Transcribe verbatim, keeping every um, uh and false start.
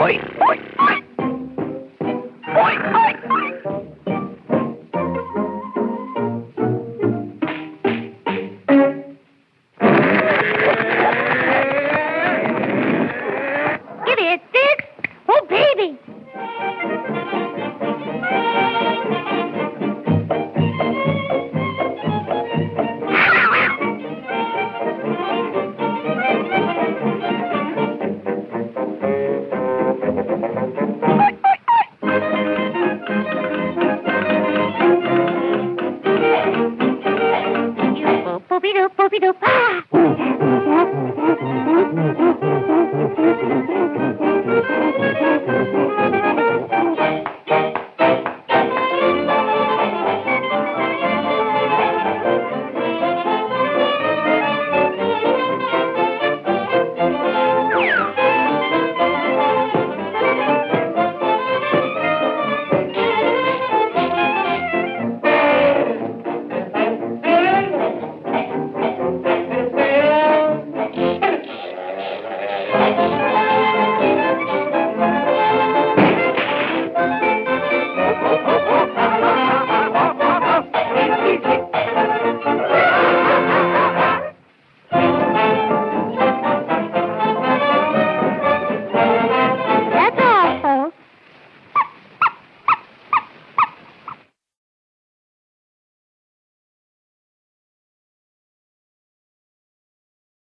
Oink, oink, oink. Oink, oink.